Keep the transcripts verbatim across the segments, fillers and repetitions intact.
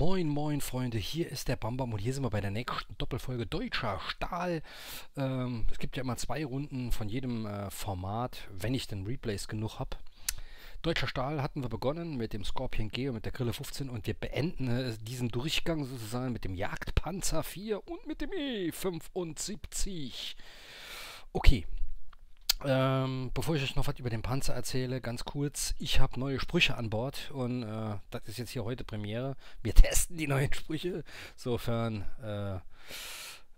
Moin Moin Freunde, hier ist der Bambam und hier sind wir bei der nächsten Doppelfolge Deutscher Stahl. Ähm, es gibt ja immer zwei Runden von jedem äh, Format, wenn ich denn Replays genug habe. Deutscher Stahl hatten wir begonnen mit dem Scorpion G und mit der Grille fünfzehn und wir beenden äh, diesen Durchgang sozusagen mit dem Jagdpanzer vier und mit dem E fünfundsiebzig. Okay. Ähm, bevor ich euch noch was über den Panzer erzähle, ganz kurz, ich habe neue Sprüche an Bord und äh, das ist jetzt hier heute Premiere. Wir testen die neuen Sprüche, sofern äh,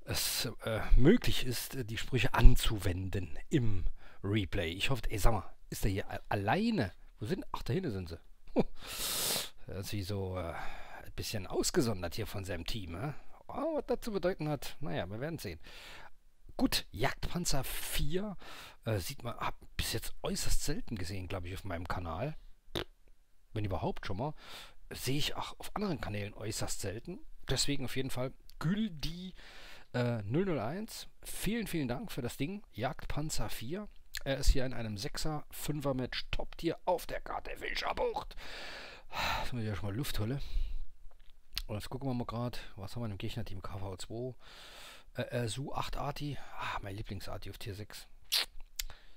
es äh, möglich ist, die Sprüche anzuwenden im Replay. Ich hoffe, ey, sag mal, ist der hier alleine? Wo sind? Ach, da hinten sind sie. Huh. Das ist wie so äh, ein bisschen ausgesondert hier von seinem Team. Äh? Oh, was das zu bedeuten hat, naja, wir werden sehen. Gut, Jagdpanzer vier äh, sieht man, hab bis jetzt äußerst selten gesehen, glaube ich, auf meinem Kanal. Wenn überhaupt schon mal. Sehe ich auch auf anderen Kanälen äußerst selten. Deswegen auf jeden Fall Güldi null null eins. Vielen, vielen Dank für das Ding. Jagdpanzer vier. Er ist hier in einem sechser, fünfer Match Top-Tier auf der Karte Wilscher Bucht. Jetzt muss ich ja schon mal Luft holen. Und jetzt gucken wir mal gerade, was haben wir im Gegnerteam K V zwei. Äh, äh, Su acht Arti. Ah, mein Lieblings-Arti auf Tier sechs.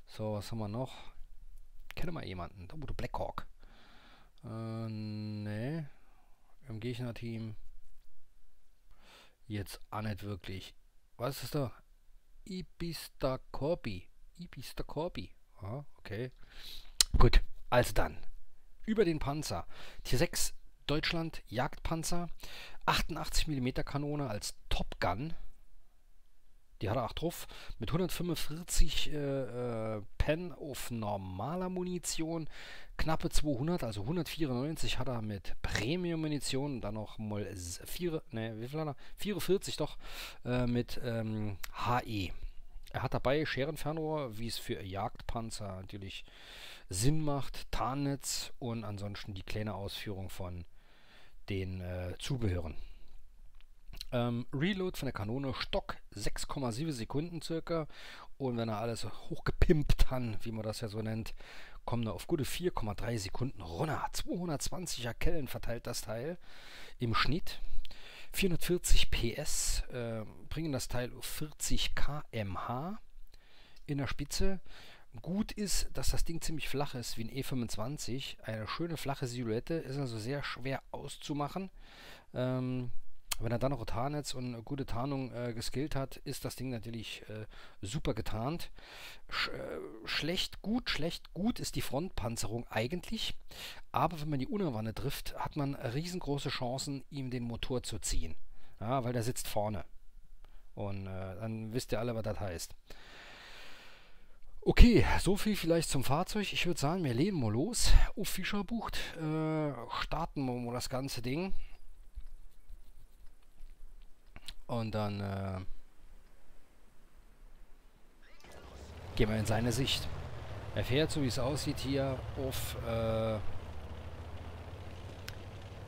So, was haben wir noch? Kenne mal jemanden. Da wurde Blackhawk. Äh, ne. Im Gegnerteam. Jetzt auch nicht wirklich. Was ist da? Ibistakorpi. Ibistakorpi. Ah, okay. Gut, also dann. Über den Panzer. Tier sechs Deutschland Jagdpanzer. achtundachtzig Millimeter Kanone als Top Gun. Die hat er auch drauf, mit hundertfünfundvierzig äh, äh, Pen auf normaler Munition, knappe zweihundert, also hundertvierundneunzig hat er mit Premium-Munition, dann noch mal vier, ne, wie viel hat er? vierundvierzig doch, äh, mit ähm, H E. Er hat dabei Scherenfernrohr, wie es für Jagdpanzer natürlich Sinn macht, Tarnnetz und ansonsten die kleine Ausführung von den äh, Zubehören. Ähm, Reload von der Kanone Stock sechs Komma sieben Sekunden circa und wenn er alles hochgepimpt hat, wie man das ja so nennt, kommen da auf gute vier Komma drei Sekunden runter. zweihundertzwanziger Kellen verteilt das Teil im Schnitt. vierhundertvierzig P S äh, bringen das Teil auf vierzig Kilometer pro Stunde in der Spitze. Gut ist, dass das Ding ziemlich flach ist, wie ein E fünfundzwanzig. Eine schöne flache Silhouette, ist also sehr schwer auszumachen. Ähm, Wenn er dann noch ein Tarnnetz und gute Tarnung äh, geskillt hat, ist das Ding natürlich äh, super getarnt. Sch äh, schlecht, gut, schlecht, gut ist die Frontpanzerung eigentlich. Aber wenn man die Unterwanne trifft, hat man riesengroße Chancen, ihm den Motor zu ziehen. Ja, weil der sitzt vorne. Und äh, dann wisst ihr alle, was das heißt. Okay, so viel vielleicht zum Fahrzeug. Ich würde sagen, wir lehnen mal los auf Fischerbucht. Äh, starten wir mal das ganze Ding. Und dann äh, gehen wir in seine Sicht. Er fährt, so wie es aussieht, hier auf äh,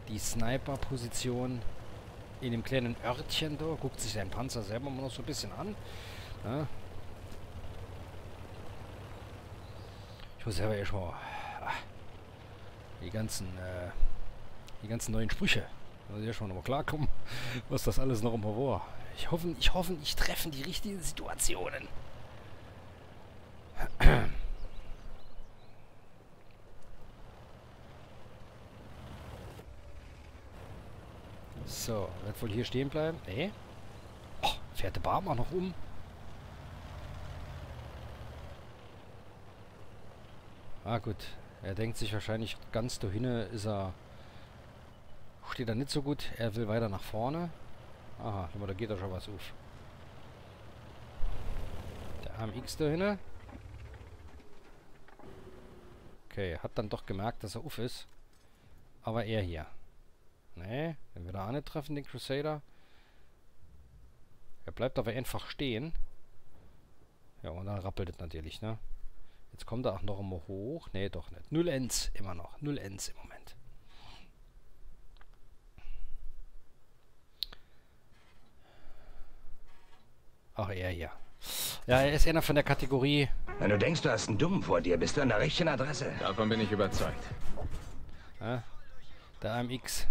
die Sniper-Position in dem kleinen Örtchen da. Guckt sich sein Panzer selber mal noch so ein bisschen an. Ja. Ich muss selber ja schon mal ach, die ganzen, äh, die ganzen neuen Sprüche. Also ja schon mal klarkommen, was das alles noch immer war. Ich hoffe, ich hoffe, ich treffe die richtigen Situationen. So, wird wohl hier stehen bleiben. Nee. Oh, fährt der Bambam noch um. Ah gut, er denkt sich wahrscheinlich ganz dahin ist er... Steht er nicht so gut. Er will weiter nach vorne. Aha, da geht doch schon was auf. Der A M X da hinne. Okay, hat dann doch gemerkt, dass er auf ist. Aber er hier. Nee, den wird er auch nicht treffen, den Crusader. Er bleibt aber einfach stehen. Ja, und dann rappelt es natürlich, ne? Jetzt kommt er auch noch einmal hoch. Nee, doch nicht. Null Ends immer noch. Null Ends im Moment. Ach, er hier. Ja, er ist einer von der Kategorie... Wenn du denkst, du hast einen Dummen vor dir, bist du an der richtigen Adresse. Davon bin ich überzeugt. Ja, der A M X.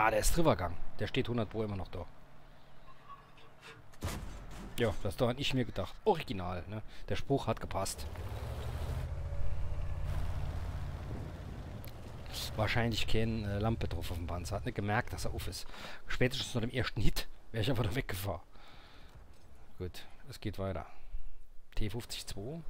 Ah, der ist drüber gegangen. Der steht hundert Pro immer noch da. Ja, das da hatte ich mir gedacht. Original, ne? Der Spruch hat gepasst. Wahrscheinlich keine äh, Lampe drauf auf dem Panzer. Hat nicht gemerkt, dass er auf ist. Spätestens nach dem ersten Hit wäre ich einfach da weggefahren. Gut, es geht weiter. T fünfzig zwei.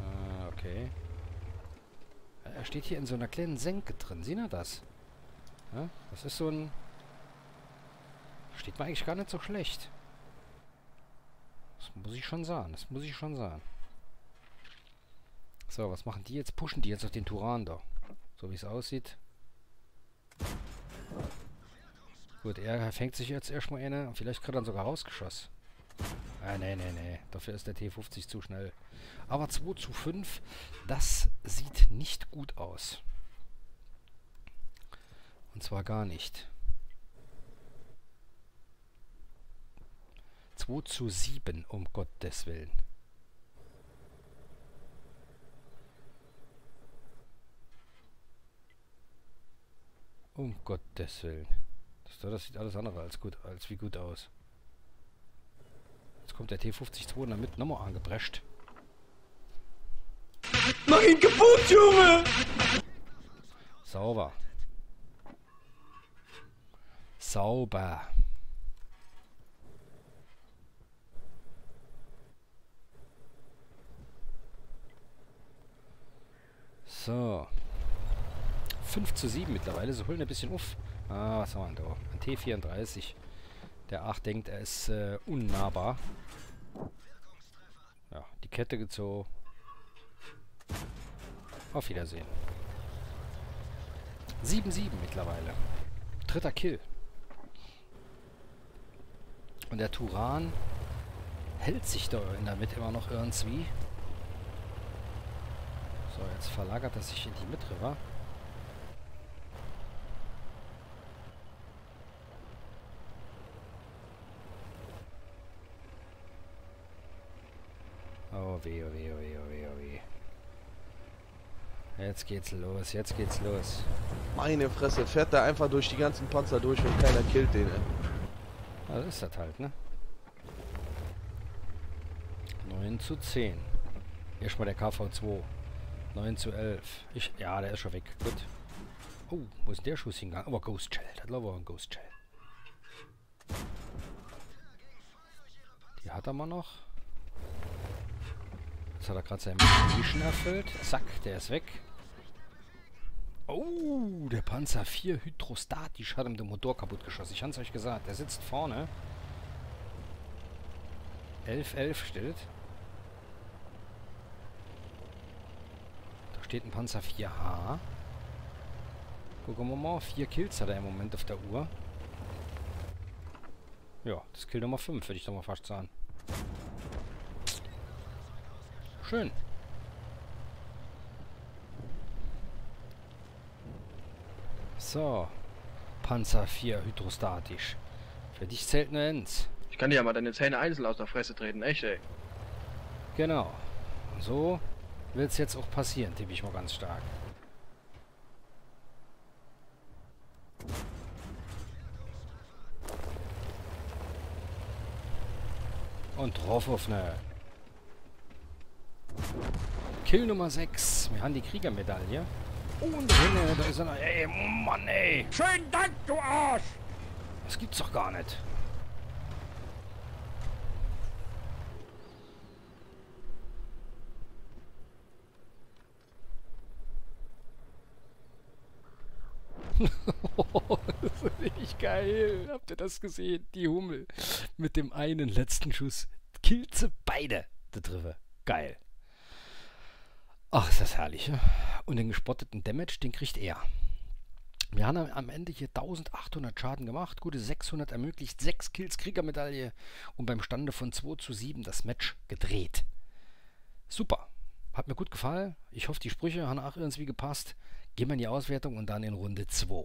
Ah, okay. Er steht hier in so einer kleinen Senke drin. Sehen Sie das? Ja, das ist so ein... Steht man eigentlich gar nicht so schlecht. Das muss ich schon sagen. Das muss ich schon sagen. So, was machen die jetzt? Pushen die jetzt auf den Turan da. So wie es aussieht. Gut, er fängt sich jetzt erstmal eine. Vielleicht kriegt er dann sogar Hausgeschoss. Ah, nee, nee, nee. Dafür ist der T fünfzig zu schnell. Aber zwei zu fünf, das sieht nicht gut aus. Und zwar gar nicht. zwei zu sieben, um Gottes Willen. Um Gottes Willen. Das, das sieht alles andere als gut, als wie gut aus. Jetzt kommt der T fünfzig zwei damit nochmal angeprescht. Mach ihn kaputt, Junge! Sauber. Sauber. So. fünf zu sieben mittlerweile, so holen ein bisschen auf. Ah, was haben wir da? Ein T vierunddreißig. Der acht denkt, er ist äh, unnahbar. Ja, die Kette gezogen. Auf Wiedersehen. sieben sieben mittlerweile. Dritter Kill. Und der Turan hält sich da in der Mitte immer noch irgendwie. So, jetzt verlagert er sich in die Mitte, wa? Oh weh, oh weh, oh weh, oh weh, oh weh. Jetzt geht's los, jetzt geht's los. Meine Fresse, fährt da einfach durch die ganzen Panzer durch und keiner killt den, ey. Also ist das halt, ne? neun zu zehn. Erstmal der K V zwei. neun zu elf. Ich, ja, der ist schon weg. Gut. Oh, wo ist der Schuss hingegangen? Aber Ghost Shell. Das war ein Ghost Shell. Die hat er mal noch. Jetzt hat er gerade seinen Mission erfüllt. Zack, der ist weg. Oh, der Panzer vier hydrostatisch hat ihm den Motor kaputt geschossen. Ich hab's euch gesagt. Der sitzt vorne. elf elf steht. Steht ein Panzer vier H. Gucken wir mal, vier Kills hat er im Moment auf der Uhr. Ja, das Kill Nummer fünf, würde ich doch mal fast sagen. Schön. So. Panzer vier hydrostatisch. Für dich zählt nur eins. Ich kann dir ja mal deine Zähne einzeln aus der Fresse treten, echt ey. Genau. Und so wird es jetzt auch passieren, tippe ich mal ganz stark. Und drauf auf eine. Kill Nummer sechs. Wir haben die Kriegermedaille. Und Hände, da ist einer. Ey, Mann, ey. Schönen Dank, du Arsch. Das gibt's doch gar nicht. Das ist richtig geil. Habt ihr das gesehen? Die Hummel. Mit dem einen letzten Schuss killt sie beide. Da drüber. Geil. Ach, ist das herrlich. Ja? Und den gespotteten Damage, den kriegt er. Wir haben am Ende hier eintausendachthundert Schaden gemacht. Gute sechshundert ermöglicht. sechs Kills, Kriegermedaille. Und beim Stande von zwei zu sieben das Match gedreht. Super. Hat mir gut gefallen. Ich hoffe, die Sprüche haben auch irgendwie gepasst. Gehen wir in die Auswertung und dann in Runde zwei.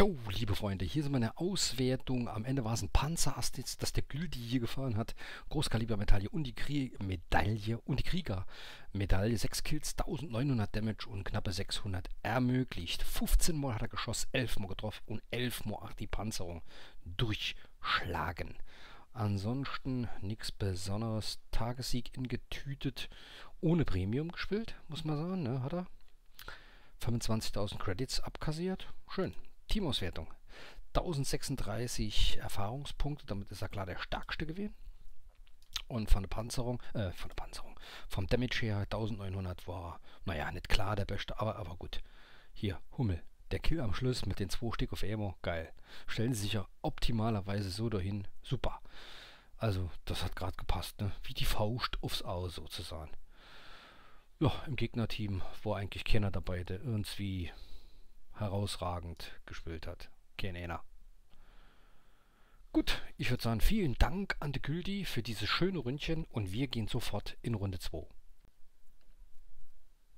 Jo, liebe Freunde, hier sind meine Auswertung. Am Ende war es ein Panzerastitz, das der Güldi hier gefahren hat. Großkalibermedaille und die Kriegermedaille und die Kriegermedaille. sechs Kills, neunzehnhundert Damage und knappe sechshundert ermöglicht. fünfzehn Mal hat er geschossen, elf Mal getroffen und elf Mal hat die Panzerung durchschlagen. Ansonsten nichts Besonderes. Tagessieg in getütet, ohne Premium gespielt, muss man sagen, ne, hat er. fünfundzwanzigtausend Credits abkassiert. Schön. Teamauswertung. tausendsechsunddreißig Erfahrungspunkte, damit ist er klar der stärkste gewesen. Und von der Panzerung, äh, von der Panzerung, vom Damage her neunzehnhundert war, naja, nicht klar der Beste, aber, aber gut. Hier, Hummel. Der Kill am Schluss mit den zwei Stück auf Ammo, geil. Stellen Sie sich ja optimalerweise so dahin, super. Also, das hat gerade gepasst, ne? Wie die Faust aufs Auge sozusagen. Ja, im Gegnerteam war eigentlich keiner dabei, der irgendwie herausragend gespielt hat. Kein einer. Gut, ich würde sagen, vielen Dank an die Güldi für dieses schöne Ründchen und wir gehen sofort in Runde zwei.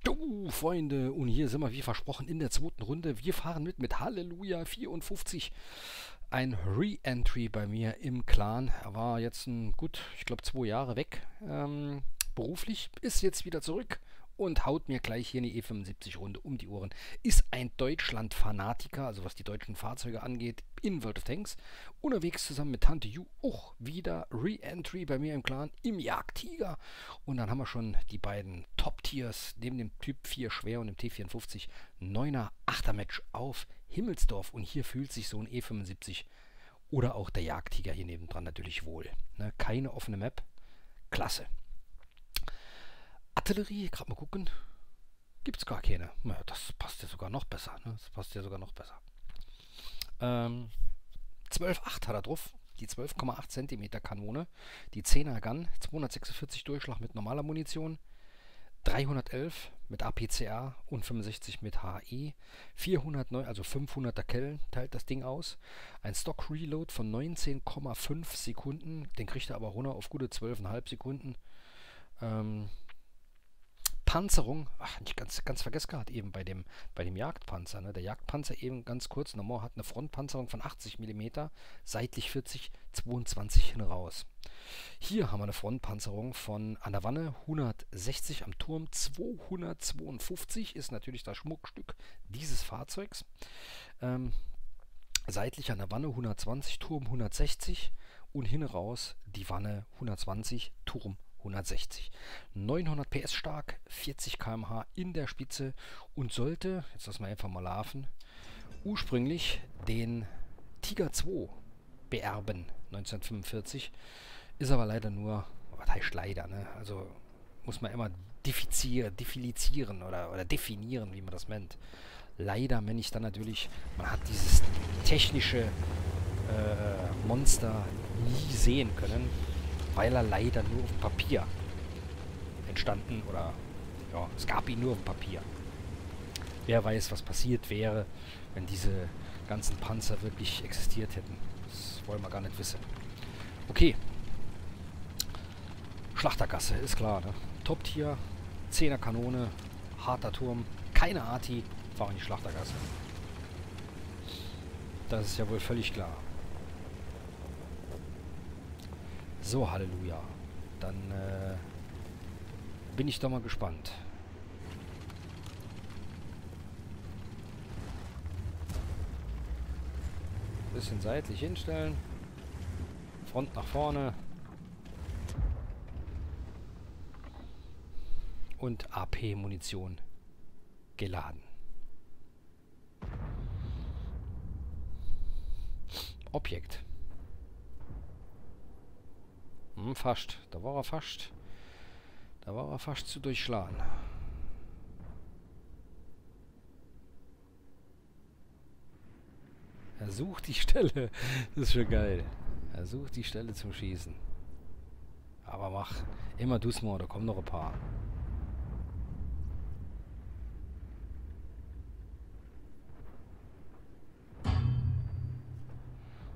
Jo, Freunde, und hier sind wir, wie versprochen, in der zweiten Runde. Wir fahren mit mit Halleluja vierundfünfzig. Ein Re-Entry bei mir im Clan. Er war jetzt, ein, gut, ich glaube, zwei Jahre weg. Ähm... Beruflich ist jetzt wieder zurück und haut mir gleich hier eine E fünfundsiebzig Runde um die Ohren. Ist ein Deutschland-Fanatiker, also was die deutschen Fahrzeuge angeht, in World of Tanks. Unterwegs zusammen mit Tante Ju, auch wieder Re-Entry bei mir im Clan, im Jagdtiger. Und dann haben wir schon die beiden Top-Tiers, neben dem Typ vier Schwer und dem T vierundfünfzig, neuner achter Match auf Himmelsdorf. Und hier fühlt sich so ein E fünfundsiebzig oder auch der Jagdtiger hier nebendran natürlich wohl. Ne? Keine offene Map, klasse. Artillerie, gerade mal gucken, gibt es gar keine. Naja, das passt ja sogar noch besser. Ne? Das passt ja sogar noch besser. Ähm, zwölf Komma acht hat er drauf. Die zwölf Komma acht Zentimeter Kanone. Die zehner Gun. zweihundertsechsundvierzig Durchschlag mit normaler Munition. dreihundertelf mit A P C A und fünfundsechzig mit H E. vierhundertneun, also fünfhunderter Kellen teilt das Ding aus. Ein Stock Reload von neunzehn Komma fünf Sekunden. Den kriegt er aber runter auf gute zwölf Komma fünf Sekunden. Ähm... Panzerung, ach, nicht ganz, ganz vergessen gehabt eben bei dem, bei dem Jagdpanzer. Ne? Der Jagdpanzer eben ganz kurz, normal hat eine Frontpanzerung von achtzig Millimeter, seitlich vierzig, zweiundzwanzig hin raus. Hier haben wir eine Frontpanzerung von an der Wanne hundertsechzig, am Turm zweihundertzweiundfünfzig, ist natürlich das Schmuckstück dieses Fahrzeugs. Ähm, seitlich an der Wanne hundertzwanzig, Turm hundertsechzig und hin raus die Wanne hundertzwanzig, Turm hundertsechzig. neunhundert P S stark, vierzig Kilometer pro Stunde in der Spitze und sollte, jetzt lassen wir einfach mal laufen, ursprünglich den Tiger zwei beerben, neunzehnhundertfünfundvierzig. Ist aber leider nur, was heißt leider, ne? Also muss man immer definizieren oder, oder definieren, wie man das nennt. Leider, wenn ich dann natürlich, man hat dieses technische äh, Monster nie sehen können, weil er leider nur auf Papier entstanden oder ja, es gab ihn nur auf Papier. Wer weiß, was passiert wäre, wenn diese ganzen Panzer wirklich existiert hätten. Das wollen wir gar nicht wissen. Okay. Schlachtergasse, ist klar, ne? Top-Tier, zehner Kanone, harter Turm, keine Arti, fahren in die Schlachtergasse. Das ist ja wohl völlig klar. So, Halleluja. Dann äh, bin ich doch mal gespannt. Bisschen seitlich hinstellen. Front nach vorne. Und A P-Munition geladen. Objekt. Fast. Da war er fast. Da war er fast zu durchschlagen. Er sucht die Stelle. Das ist schon geil. Er sucht die Stelle zum Schießen. Aber mach. Immer du's mal, da kommen noch ein paar.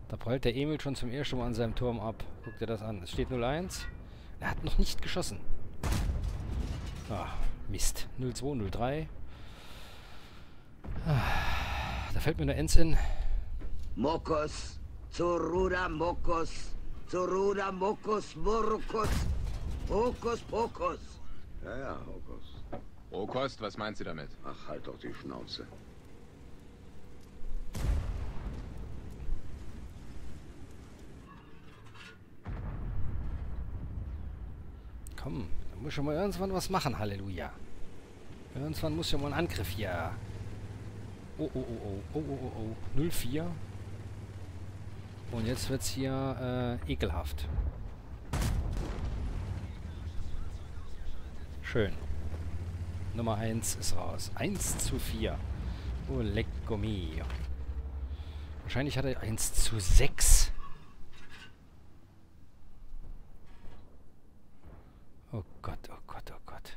Da prallt der Emil schon zum ersten Mal an seinem Turm ab. Guck dir das an. Es steht null eins. Er hat noch nicht geschossen. Ah, Mist. null zwei, null drei. Ah, da fällt mir nur eins in. Mokos, Zoruda Mokos, Zoruda Mokos, Murkos, Hokus Pokus. Ja, ja, Hokus. Rohkost, was meinst du damit? Ach, halt doch die Schnauze. Komm, da muss schon mal irgendwann was machen, Halleluja. Irgendwann muss schon mal ein Angriff hier. Oh, oh, oh, oh, oh, oh, oh, null vier. Und jetzt wird's hier äh, ekelhaft. Schön. Nummer eins ist raus. eins zu vier. Oh, lecko mio. Wahrscheinlich hat er eins zu sechs. Oh Gott, oh Gott, oh Gott.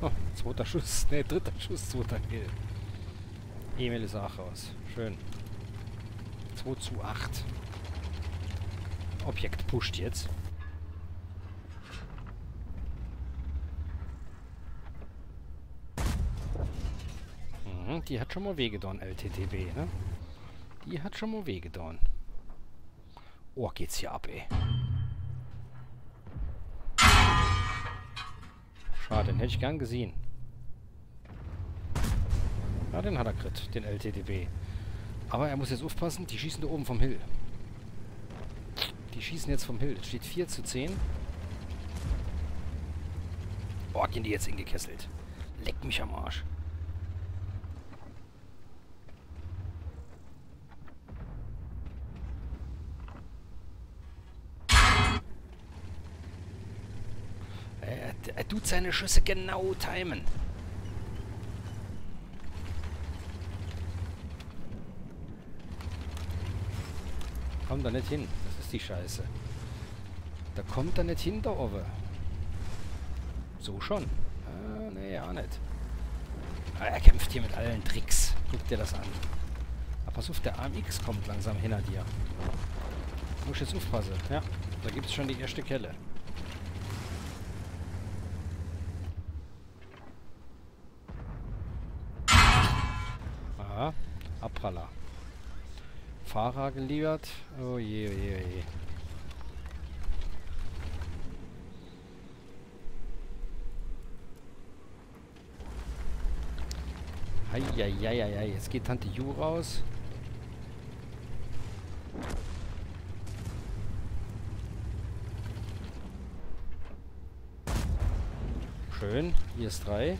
Oh, zweiter Schuss. Ne, dritter Schuss, zweiter Kill. Emil ist auch raus. Schön. zwei zu acht. Objekt pusht jetzt. Die hat schon mal wehgetan, L T T B, ne? Die hat schon mal wehgetan. Oh, geht's hier ab, ey. Schade, den hätte ich gern gesehen. Ja, den hat er gekriegt, den L T T B. Aber er muss jetzt aufpassen, die schießen da oben vom Hill. Die schießen jetzt vom Hill. Es steht vier zu zehn. Oh, gehen die jetzt hingekesselt. Leck mich am Arsch. Er tut seine Schüsse genau timen. Kommt da nicht hin. Das ist die Scheiße. Da kommt er nicht hin, da oben. So schon. Ah, nee, auch nicht. Ah, er kämpft hier mit allen Tricks. Guck dir das an. Aber pass auf, der A M X kommt langsam hinter dir. Muss jetzt aufpassen. Ja, da gibt es schon die erste Kelle. Abpraller. Fahrer geliefert. Oh je, oh je, oh je. Eieieiei. Jetzt geht Tante Ju raus. Schön. Hier ist drei.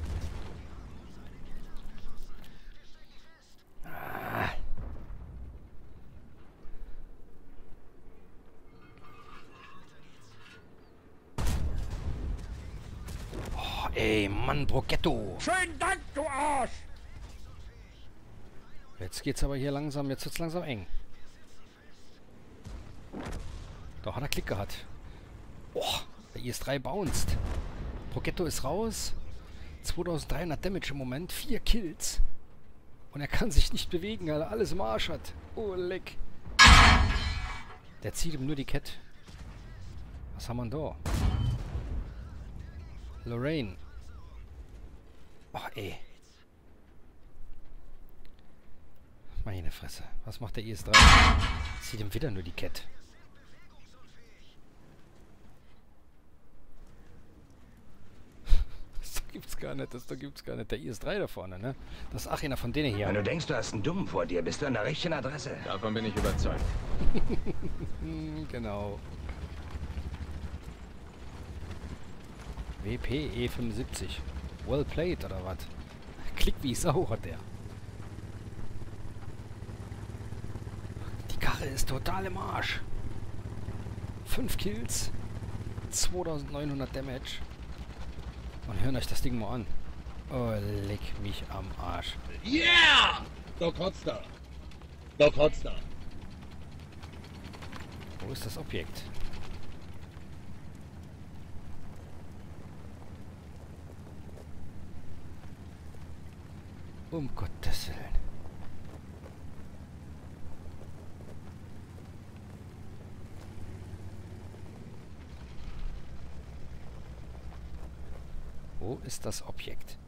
Mann, Progetto! Schönen Dank, du Arsch! Jetzt geht's aber hier langsam, jetzt wird's langsam eng. Da hat er Klick gehabt. Boah, der I S drei bounced. Progetto ist raus. zweitausenddreihundert Damage im Moment, vier Kills. Und er kann sich nicht bewegen, weil er alles im Arsch hat. Oh, leck. Der zieht ihm nur die Kette. Was haben wir denn da? Lorraine. Ach, ey. Meine Fresse. Was macht der I S drei? Sieht ihm wieder nur die Kette. Das gibt's gar nicht. Das gibt's gar nicht. Der I S drei da vorne, ne? Das ist auch einer von denen hier. Wenn du denkst, du hast einen Dummen vor dir, bist du an der richtigen Adresse. Davon bin ich überzeugt. Genau. W P E fünfundsiebzig. Well played, oder was? Klick wie Sau hat der. Die Karre ist total im Arsch. fünf Kills, zweitausendneunhundert Damage. Und hört euch das Ding mal an. Oh, leck mich am Arsch. Yeah! Da kotzt er. Da kotzt er. Wo ist das Objekt? Um Gottes Willen. Wo ist das Objekt?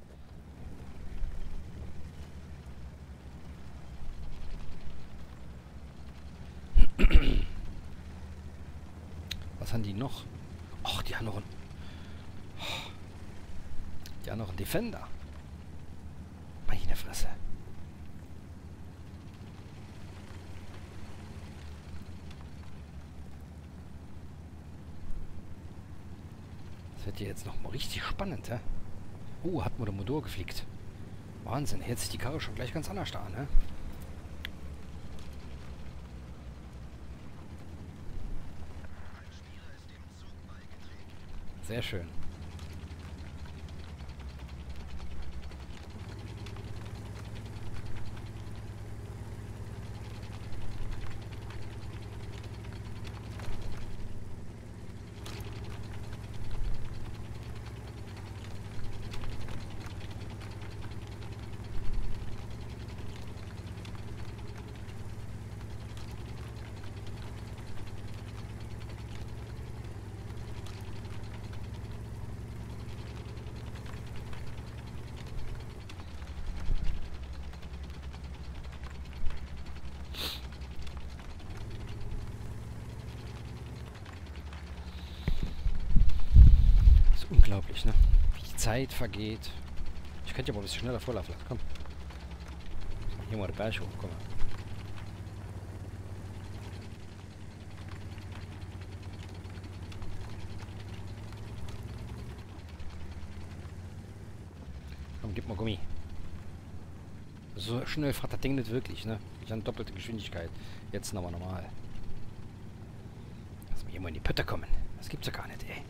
haben die noch? Och, die haben noch einen... Oh, die haben noch einen Defender. Meine Fresse. Das wird hier jetzt noch mal richtig spannend, hä? Oh, hat man den Motor geflickt. Wahnsinn, hält sich die Karre schon gleich ganz anders da, ne? Sehr schön. Unglaublich, ne? Wie die Zeit vergeht. Ich könnte ja mal ein bisschen schneller vorlaufen lassen. Komm. Hier mal den Berg hoch. Komm mal. Komm, gib mal Gummi. So schnell fährt das Ding nicht wirklich, ne? Ich habe doppelte Geschwindigkeit. Jetzt nochmal normal. Lass mich hier mal in die Pötte kommen. Das gibt's ja gar nicht, ey.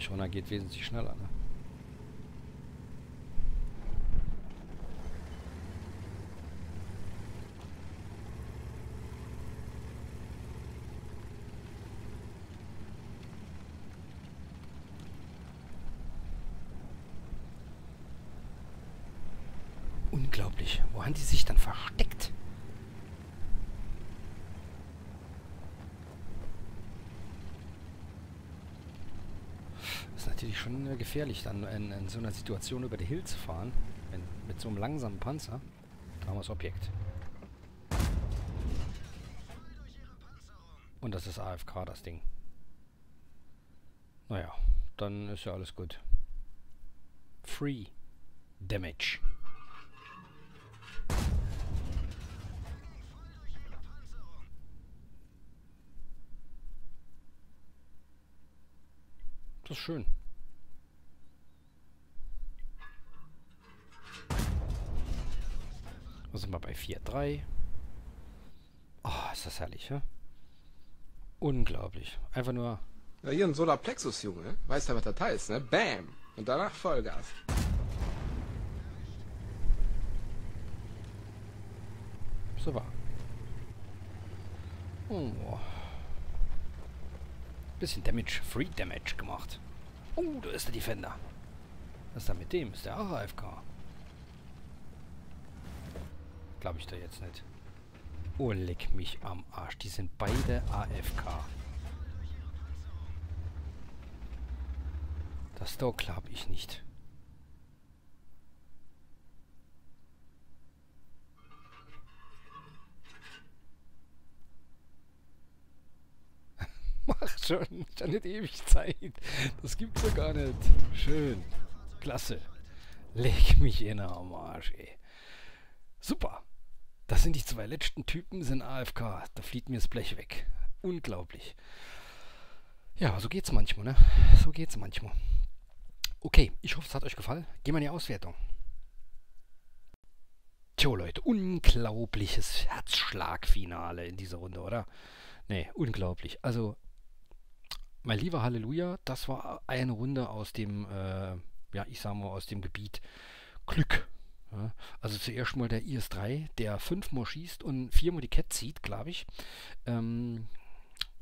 Schoner geht wesentlich schneller, ne? Unglaublich. Wo haben die sich dann versteckt? Natürlich schon gefährlich, dann in, in so einer Situation über die Hill zu fahren, wenn, mit so einem langsamen Panzer. Da haben wir das Objekt. Und das ist A F K, das Ding. Naja, dann ist ja alles gut. Free Damage. Das ist schön. Da sind wir bei vier drei. Oh, ist das herrlich, ja? Unglaublich. Einfach nur... Ja, hier ein Solarplexus, Junge. Weißt du, was das heißt, ne? Bam! Und danach Vollgas. Super. Oh. Bisschen Damage, Free Damage gemacht. Oh, da ist der Defender. Was ist da mit dem? Ist der auch A F K? Glaube ich da jetzt nicht. Oh, leck mich am Arsch. Die sind beide A F K. Das da glaube ich nicht. Macht schon. Ich habe nicht ewig Zeit. Das gibt's ja gar nicht. Schön. Klasse. Leck mich in am Arsch, ey. Super. Das sind die zwei letzten Typen, sind A F K. Da flieht mir das Blech weg. Unglaublich. Ja, so geht's manchmal, ne? So geht's manchmal. Okay, ich hoffe, es hat euch gefallen. Gehen wir in die Auswertung. Tjo, Leute, unglaubliches Herzschlagfinale in dieser Runde, oder? Ne, unglaublich. Also, mein lieber Halleluja, das war eine Runde aus dem, äh, ja, ich sag mal, aus dem Gebiet Glück. Also zuerst mal der I S drei, der fünfmal schießt und viermal die Cat zieht, glaube ich. Ähm,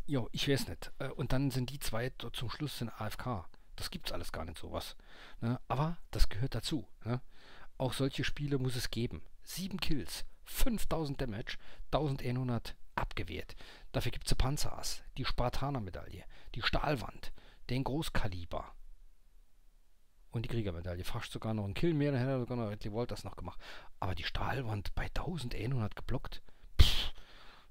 ja, ich weiß nicht. Und dann sind die zwei zum Schluss sind A F K. Das gibt's alles gar nicht, sowas. Ne? Aber das gehört dazu. Ne? Auch solche Spiele muss es geben. sieben Kills, fünftausend Damage, eintausendeinhundert abgewehrt. Dafür gibt es Panzerass, die Spartaner-Medaille, die Stahlwand, den Großkaliber und die Kriegermedaille. Fast sogar noch einen Kill mehr, dann hätte er sogar noch Ridley Walt das noch gemacht. Aber die Stahlwand bei eintausendeinhundert geblockt? Pff,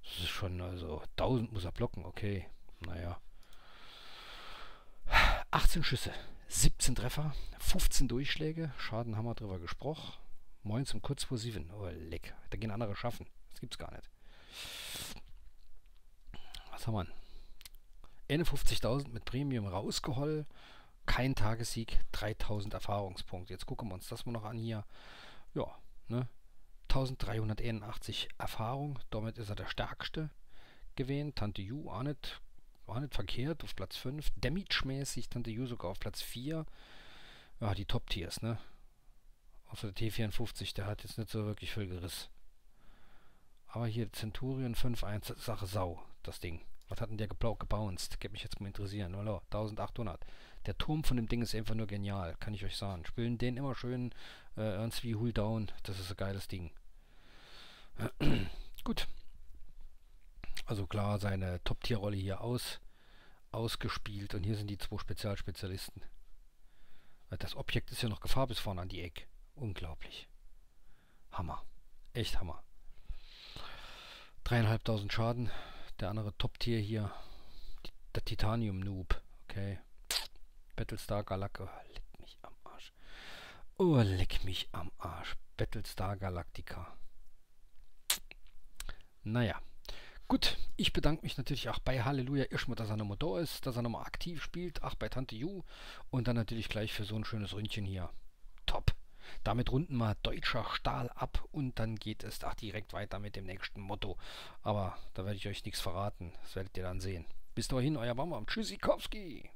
das ist schon, also eintausend muss er blocken, okay, naja. achtzehn Schüsse, siebzehn Treffer, fünfzehn Durchschläge, Schaden haben wir drüber gesprochen. neun zum Kurzposiven. Oh, leck. Da gehen andere schaffen. Das gibt's gar nicht. Was haben wir denn? einundfünfzigtausend mit Premium rausgeholt. Kein Tagessieg. dreitausend Erfahrungspunkte. Jetzt gucken wir uns das mal noch an hier. Ja, ne? eintausenddreihunderteinundachtzig Erfahrung. Damit ist er der Stärkste gewesen. Tante Ju auch nicht, auch nicht verkehrt. Auf Platz fünf. Damage-mäßig Tante Ju sogar auf Platz vier. Ja, die Top-Tiers, ne? Außer der T vierundfünfzig, der hat jetzt nicht so wirklich viel Geriss. Aber hier Centurion fünf eins, Sache Sau, das Ding. Was hat denn der gebounced? Geht mich jetzt mal interessieren. Hallo, eintausendachthundert. Der Turm von dem Ding ist einfach nur genial, kann ich euch sagen. Spielen den immer schön äh, ernst wie Hull Down. Das ist ein geiles Ding. Gut. Also klar, seine Top-Tier-Rolle hier aus, ausgespielt. Und hier sind die zwei Spezialspezialisten. Das Objekt ist ja noch Gefahr bis vorne an die Ecke. Unglaublich. Hammer. Echt Hammer. dreitausendfünfhundert Schaden. Der andere Top-Tier hier. Der Titanium-Noob. Okay. Battlestar Galactica. Oh, leck mich am Arsch. Oh, leck mich am Arsch. Battlestar Galactica. Naja. Gut. Ich bedanke mich natürlich auch bei Halleluja Ischmo, dass er nochmal da ist, dass er nochmal aktiv spielt. Ach, bei Tante Ju. Und dann natürlich gleich für so ein schönes Ründchen hier. Top. Damit runden wir Deutscher Stahl ab und dann geht es auch direkt weiter mit dem nächsten Motto. Aber da werde ich euch nichts verraten. Das werdet ihr dann sehen. Bis dahin, euer Bambam. Tschüssikowski.